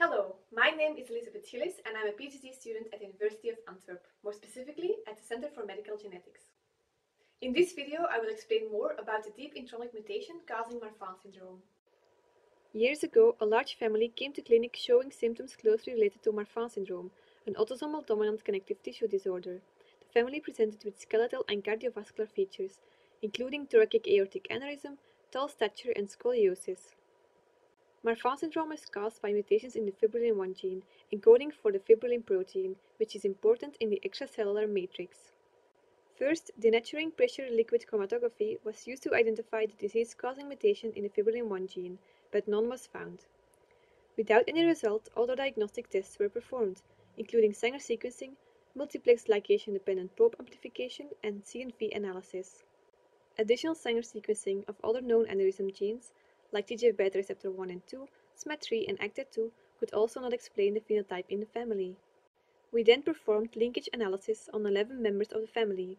Hello, my name is Elisabeth Gillis and I'm a PhD student at the University of Antwerp, more specifically at the Centre for Medical Genetics. In this video, I will explain more about the deep intronic mutation causing Marfan syndrome. Years ago, a large family came to clinic showing symptoms closely related to Marfan syndrome, an autosomal dominant connective tissue disorder. The family presented with skeletal and cardiovascular features, including thoracic aortic aneurysm, tall stature and scoliosis. Marfan syndrome is caused by mutations in the fibrillin-1 gene, encoding for the fibrillin protein, which is important in the extracellular matrix. First, denaturing pressure liquid chromatography was used to identify the disease-causing mutation in the fibrillin-1 gene, but none was found. Without any result, other diagnostic tests were performed, including Sanger sequencing, multiplex ligation-dependent probe amplification, and CNV analysis. Additional Sanger sequencing of other known aneurysm genes like TGF-beta receptor 1 and 2, SMAD3 and ACTA2 could also not explain the phenotype in the family. We then performed linkage analysis on 11 members of the family.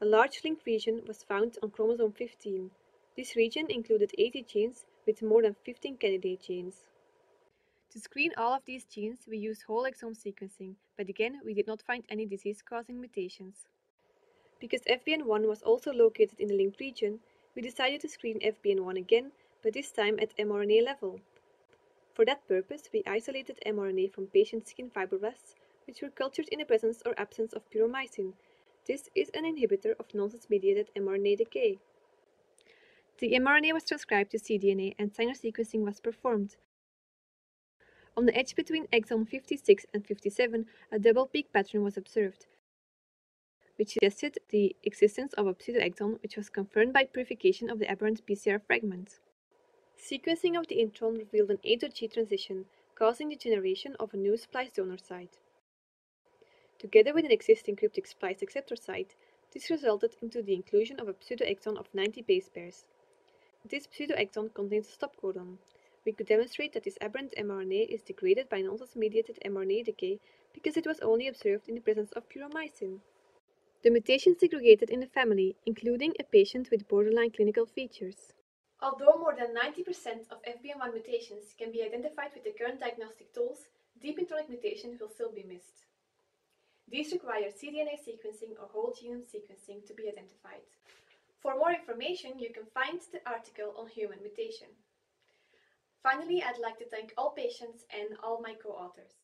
A large link region was found on chromosome 15. This region included 80 genes with more than 15 candidate genes. To screen all of these genes, we used whole exome sequencing, but again, we did not find any disease-causing mutations. Because FBN1 was also located in the linked region, we decided to screen FBN1 again, but this time at mRNA level. For that purpose, we isolated mRNA from patient skin fibroblasts, which were cultured in the presence or absence of pyromycin. This is an inhibitor of nonsense-mediated mRNA decay. The mRNA was transcribed to cDNA and Sanger sequencing was performed. On the edge between exon 56 and 57, a double peak pattern was observed, which suggested the existence of a pseudoexon, which was confirmed by purification of the aberrant PCR fragment. Sequencing of the intron revealed an A-to-G transition, causing the generation of a new splice donor site. Together with an existing cryptic splice acceptor site, this resulted into the inclusion of a pseudoexon of 90 base pairs. This pseudoexon contains a stopcodon. We could demonstrate that this aberrant mRNA is degraded by nonsense-mediated mRNA decay because it was only observed in the presence of pyromycin. The mutation segregated in the family, including a patient with borderline clinical features. Although more than 90% of FBN1 mutations can be identified with the current diagnostic tools, deep intronic mutation will still be missed. These require cDNA sequencing or whole genome sequencing to be identified. For more information, you can find the article on human mutation. Finally, I'd like to thank all patients and all my co-authors.